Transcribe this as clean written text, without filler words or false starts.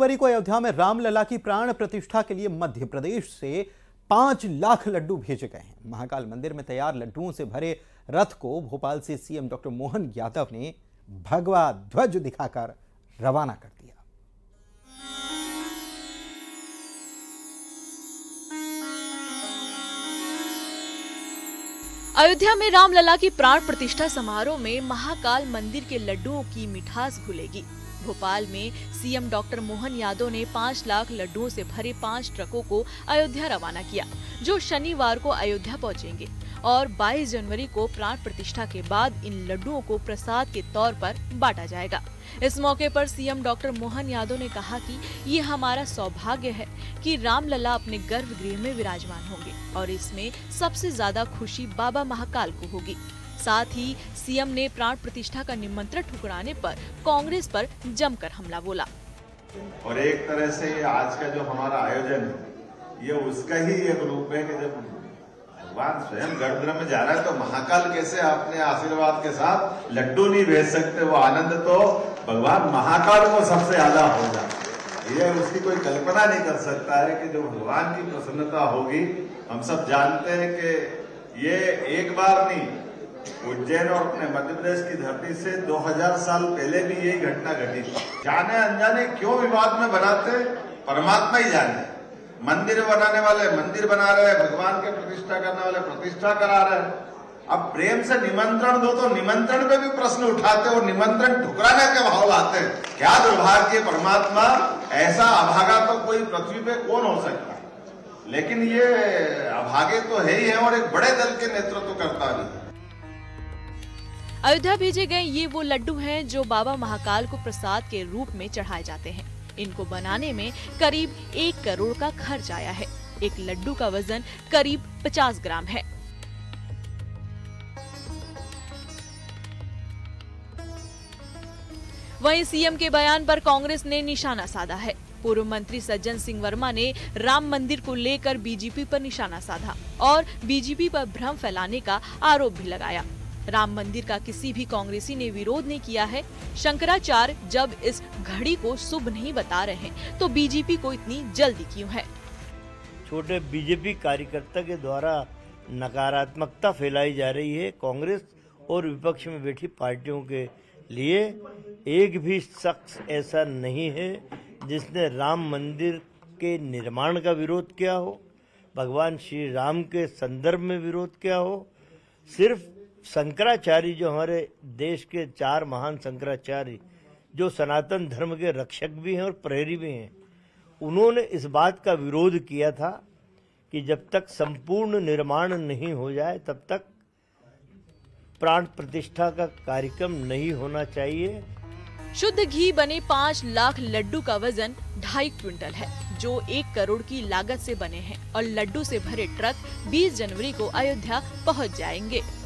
फरवरी को अयोध्या में रामलला की प्राण प्रतिष्ठा के लिए मध्य प्रदेश से 5 लाख लड्डू भेजे गए हैं। महाकाल मंदिर में तैयार लड्डुओं से भरे रथ को भोपाल से सीएम डॉक्टर मोहन यादव ने भगवा ध्वज दिखाकर रवाना कर दिया। अयोध्या में रामलला की प्राण प्रतिष्ठा समारोह में महाकाल मंदिर के लड्डुओं की मिठास घुलेगी। भोपाल में सीएम डॉक्टर मोहन यादव ने 5 लाख लड्डुओं से भरे 5 ट्रकों को अयोध्या रवाना किया, जो शनिवार को अयोध्या पहुंचेंगे और 22 जनवरी को प्राण प्रतिष्ठा के बाद इन लड्डुओं को प्रसाद के तौर पर बांटा जाएगा। इस मौके पर सीएम डॉक्टर मोहन यादव ने कहा कि ये हमारा सौभाग्य है कि रामलला अपने गर्भगृह में विराजमान होंगे और इसमें सबसे ज्यादा खुशी बाबा महाकाल को होगी। साथ ही सीएम ने प्राण प्रतिष्ठा का निमंत्रण ठुकराने पर कांग्रेस पर जमकर हमला बोला और एक तरह से आज का जो हमारा आयोजन है ये उसका ही एक रूप है कि जब भगवान स्वयं गर्भगृह में जा रहा है तो महाकाल कैसे अपने आशीर्वाद के साथ लड्डू नहीं भेज सकते, वो आनंद तो भगवान महाकाल को सबसे ज्यादा होगा। ये उसकी कोई कल्पना नहीं कर सकता है कि जो भगवान की प्रसन्नता होगी। हम सब जानते हैं कि ये एक बार नहीं, उज्जैन और अपने मध्य प्रदेश की धरती से 2000 साल पहले भी यही घटना घटी। जाने अनजाने क्यों विवाद में बनाते, परमात्मा ही जाने। मंदिर बनाने वाले मंदिर बना रहे, भगवान के प्रतिष्ठा करने वाले प्रतिष्ठा करा रहे। अब प्रेम से निमंत्रण दो तो निमंत्रण पे भी प्रश्न उठाते और निमंत्रण ठुकराने के भाव लाते। क्या दुर्भाग्य, परमात्मा ऐसा अभागा तो कोई पृथ्वी पे कौन हो सकता, लेकिन ये अभागे तो है ही है और एक बड़े दल के नेतृत्व करता भी है। अयोध्या भेजे गए ये वो लड्डू हैं जो बाबा महाकाल को प्रसाद के रूप में चढ़ाए जाते हैं। इनको बनाने में करीब 1 करोड़ का खर्च आया है। एक लड्डू का वजन करीब 50 ग्राम है। वहीं सीएम के बयान पर कांग्रेस ने निशाना साधा है। पूर्व मंत्री सज्जन सिंह वर्मा ने राम मंदिर को लेकर बीजेपी पर निशाना साधा और बीजेपी पर भ्रम फैलाने का आरोप भी लगाया। राम मंदिर का किसी भी कांग्रेसी ने विरोध नहीं किया है। शंकराचार्य जब इस घड़ी को शुभ नहीं बता रहे हैं, तो बीजेपी को इतनी जल्दी क्यों है? छोटे बीजेपी कार्यकर्ता के द्वारा नकारात्मकता फैलाई जा रही है। कांग्रेस और विपक्ष में बैठी पार्टियों के लिए एक भी शख्स ऐसा नहीं है जिसने राम मंदिर के निर्माण का विरोध किया हो, भगवान श्री राम के संदर्भ में विरोध किया हो। सिर्फ शंकराचार्य, जो हमारे देश के 4 महान शंकराचार्य जो सनातन धर्म के रक्षक भी हैं और प्रहरी भी हैं, उन्होंने इस बात का विरोध किया था कि जब तक संपूर्ण निर्माण नहीं हो जाए तब तक प्राण प्रतिष्ठा का कार्यक्रम नहीं होना चाहिए। शुद्ध घी बने 5 लाख लड्डू का वजन 2.5 क्विंटल है, जो 1 करोड़ की लागत से बने हैं और लड्डू से भरे ट्रक 20 जनवरी को अयोध्या पहुंच जाएंगे।